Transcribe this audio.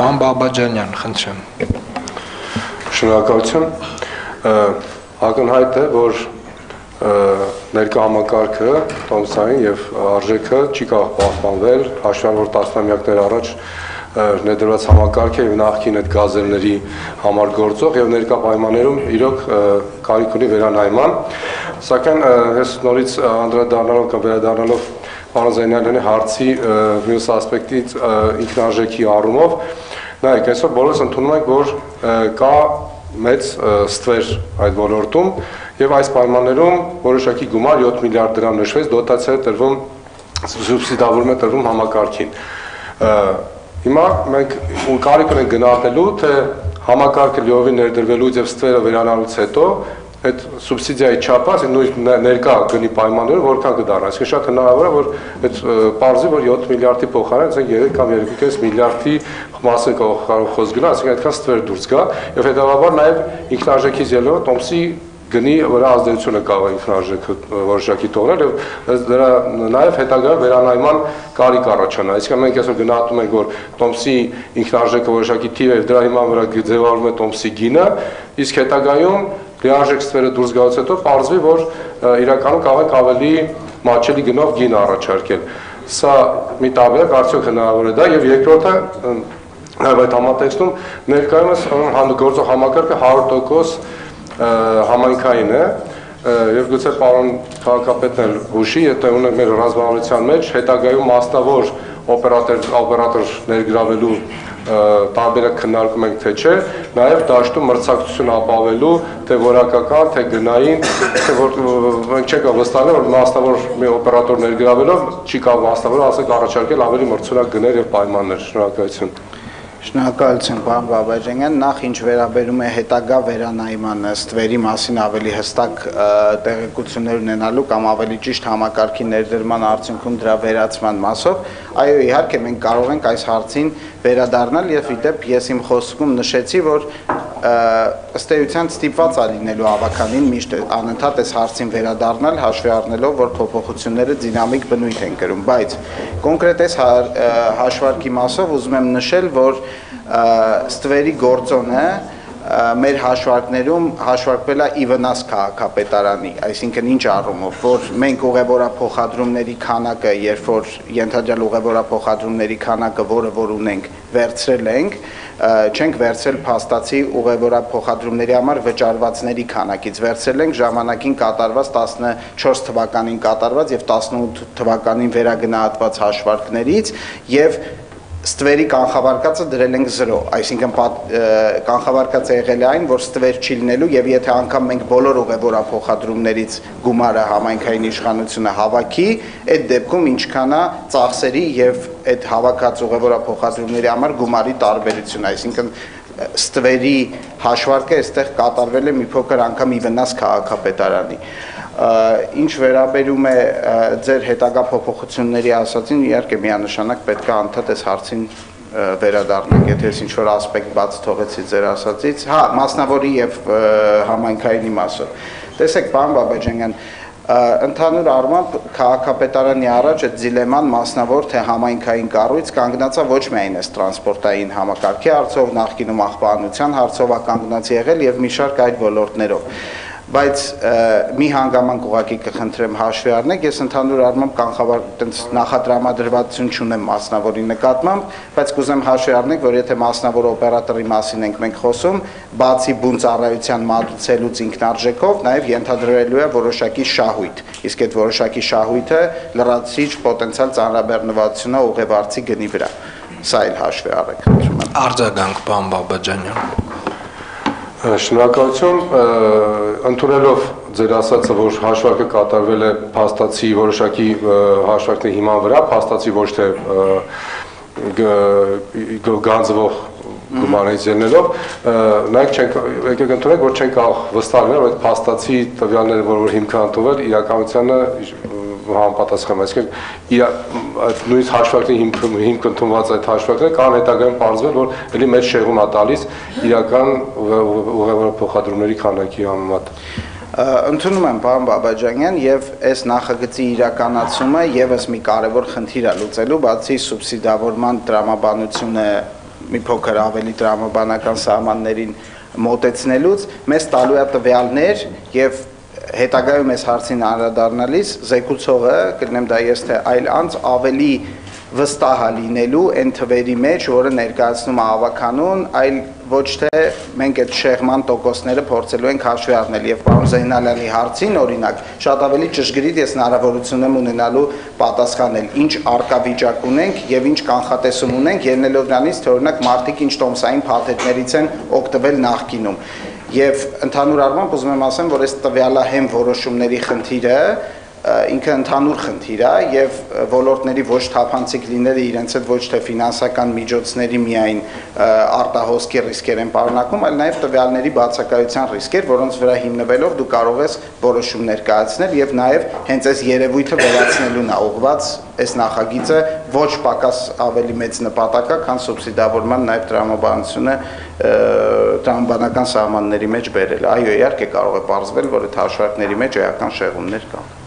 Պան Բաբաջանյան, խնդրեմ։ Շնորհակալություն։ Ակնհայտ է, որ ներկա համակարգը, տոմսային եւ արժեքը չի կարող պահպանվել, հաշվառ որ տասնամյակներ առաջ ներդրված համակարգը եւ նախքին այդ գազելների համար գործող եւ ներկա պայմաններում իրոք կարիք ունի վերանայման, սակայն ես նորից անդրադառնալով կամ վերադառնալով պարոն Զեյնալյանի հարցի մյուս ասպեկտից ինքնարժեքի առումով, նայեք, այսօր բոլորս ընդունում ենք, որ կա մեծ ստվեր այդ ոլորտում եւ այս պայմաններում որոշակի գումար 7 միլիարդ դրամ նշվեց, դոտացիա է տրվում, սուբսիդավորում է տրվում համակարգին։ Հիմա մենք կարիք ունենք գնահատելու, թե համակարգը լիովին ներդրվելուց եւ ստվերը վերանալուց հետո այդ սուբսիդիայի չափը, նույն ներկա գնի պայմաններով որքան կդառնա։ Այսինքն շատ հնարավոր է, որ այդ պարզի, որ 7 միլիարդի փոխարեն 3 կամ 2.5 միլիարդի մասը կարող խոս գնա, այսինքն այդքան ստվեր դուրս գա, եւ հետեւաբար նաեւ ինքնարժեքից ելնելով տոմսի գնի վրա ազդեցությունը կարող է ինքնարժեքը որոշակի տողնել եւ դրա նաեւ հետագա վերանայման կարիք առաջանա։ Այսինքն մենք այսօր գնահատում ենք, որ տոմսի ինքնարժեքը որոշակի թիվ է եւ դրա հիման վրա ձևավորվում է տոմսի գինը, իսկ հետագայում լիարժեք ստվերը դուրս գալուց հետո պարզվի, որ իրականում կարող ենք ավելի մատչելի գնով գին առաջարկել։ Սա մի տարբերակ արդյոք հնարավոր է դա, եւ երկրորդը նաեւ այդ համատեքստում ներկայումս հանդգործող համակարգը 100% համայնքային է, եւ գուցե պարոն քաղաքապետն էլ հուշի, եթե ունենք մեր ռազմավարության մեջ հետագայում մասնավոր օպերատոր ներգրավելու տարբերակ քննարկում ենք, թե չէ, նաև դաշտում մրցակցություն ապավելու, թե որակական, թե գնային, թե որ մենք չենք վստահել, որ մասնավոր մի օպերատոր ներգրավելով չի կարող մասնավոր ասենք առաջարկել ավելի մրցունակ գներ եւ պայմաններ։ Շնորհակալություն։ Շնորհակալություն, պարոն Բաբաջանյան, նախ ինչ վերաբերում է հետագա վերանայման ստվերի մասին ավելի հստակ տեղեկություններ ունենալու կամ ավելի ճիշտ համակարգի ներդրման արդյունքում դրա վերացման մասով, այո, իհարկե մենք կարող ենք այս հարցին վերադառնալ եւ իդեպ ես իմ խոսքում նշեցի, որ ըստ էության ստիպված է լինելու ավականին միշտ անընդհատ այս հարցին վերադառնալ, հաշվի առնելով, որ փոփոխությունները դինամիկ բնույթ են կրում, բայց կոնկրետ այս հաշվարկի մասով ուզում եմ նշել, որ ստվերի գործոնը մեր հաշվարկներում հաշվարկվել է ի վնաս քաղաքապետարանի, այսինքն ինչ առումով, որ մենք ուղևորափոխադրումների քանակը, երբ որ ենթադրյալ ուղևորափոխադրումների քանակը, որը ունենք, վերցրել ենք, չենք վերցրել փաստացի ուղևորափոխադրումների համար վճարվածների քանակից, վերցրել ենք ժամանակին կատարված 14 թվականին կատարված եւ 18 թվականին վերագնահատված հաշվարկներից եւ ստվերի կանխավարկածը դրել ենք 0, այսինքն կանխավարկածը եղել է այն, որ ստվեր չի լինելու եւ եթե անգամ մենք բոլոր ուղևորափոխադրումներից գումարը համայնքային իշխանությունը հավաքի, այդ դեպքում ինչքան է ծախսերի եւ այդ հավաքած ուղևորափոխադրումների համար գումարի տարբերությունը, այսինքն ստվերի հաշվարկը այստեղ կատարվել է մի փոքր անգամ ի վնաս քաղաքապետարանի։ Ինչ վերաբերում է ձեր հետագա փոփոխությունների ասացին, իհարկե միանշանակ պետք է անդադար այս հարցին վերադառնանք, եթե ես ինչ-որ ասպեկտ բաց թողեցի ձեր ասացից, հա, մասնավորի եւ համայնքայինի մասով։ Տեսեք, պարոն Բաբաջանյան, ընդհանուր առմամբ քաղաքապետարանի առաջ այդ դիլեման մասնավոր թե համայնքային կառույց կանգնացա ոչ միայն այս տրանսպորտային համակարգի հարցով, նախկինում աղբանության հարցով կանգնած եղել եւ մի շարք այլ ոլորտներով։ Բայց մի հանգամանք ուղղակի կխնդրեմ հաշվի առնեք, ես ընդհանուր առմամբ կանխավարկած նախատրամադրվածություն չունեմ մասնավորի նկատմամբ, բայց կուզեմ հաշվի առնեք, որ եթե մասնավոր օպերատորի մասին ենք մենք խոսում, բացի բունծառայության մատուցելուց ինքնարժեքով, նաև ենթադրվելու է որոշակի շահույթ, իսկ այդ որոշակի շահույթը լրացիչ պոտենցիալ ծանրաբեռնվածությունը ուղևորացի գնի վրա։ Սա էլ հաշվի առեք, խնդրում եմ։ Արձագանք, պարոն Բաբաջանյան։ Շնորհակալություն, ընդունելով ձեր ասացը, որ հաշվարկը կատարվել է փաստացի որոշակի հաշվարկների հիման վրա, փաստացի ոչ թե գանձվող գումարից ելնելով, նայեք, եկեք ընդունենք, որ չենք կարող վստահ լինել, որ այդ փաստացի տվյալները, որ հիմքը ընդունվել, իրականությանը համապատասխանում, այսինքն այդ նույնիսկ հաշվարկի հիմք ընդունված այդ հաշվարկները կարող է հետագայում պարզվել, որ էլի մեծ շեղում է տալիս իրական ուղևորափոխադրումների քանակի համեմատ։ Ընդունում եմ, պարոն Բաբաջանյան, եւ այս նախագծի իրականացումը եւս մի կարեւոր խնդիր է լուծելու, բացի սուբսիդավորման տրամաբանությունը mi փոքր ավելի տրամաբանական սահմաններին մոտեցնելուց մեզ տալու է տվյալներ եւ հետագայում այս հարցին անդրադառնալիս զեկուցողը կնեմ դա ես թե այլ անց ավելի վստահ լինելու այն թվերի մեջ, որը ներկայացնում է ավականուն, այլ ոչ թե մենք այդ շեղման տոկոսները փորձելու ենք հաշվի առնել եւ պարոն Զեյնալյանի հարցին օրինակ շատ ավելի ճշգրիտ ես հնարավորություն եմ ունենալու պատասխանել, ինչ արկավիճակ ունենք եւ ինչ կանխատեսում ունենք, ելնելով նրանից, թե օրինակ մարտիկ ինչ տոմսային փաթեթներից են օգտվել նախկինում։ Եվ ընդհանուր առմամբ ուզում եմ ասեմ, որ այս տվյալահեմ որոշումների խնդիրը ինքը ընդհանուր խնդիր է եւ ոլորտների ոչ թափանցիկ լինելը իրենց այդ ոչ թե ֆինանսական միջոցների միայն արտահոսքի ռիսկեր են պարունակում, այլ նաեւ տվյալների բացակայության ռիսկեր, որոնց վրա հիմնվելով դու կարող ես որոշումներ կայացնել եւ նաեւ հենց այս երևույթը վերացնելուն է ուղղված այս նախագիծը ոչ պակաս ավելի մեծ նպատակ է, քան սուբսիդավորման նաեւ տրամաբանությունը տրամաբանական սահմանների մեջ բերելը։ Այո, իհարկե կարող է պարզվել, որ այդ հաշվարկների մեջ էական շեղումներ կան։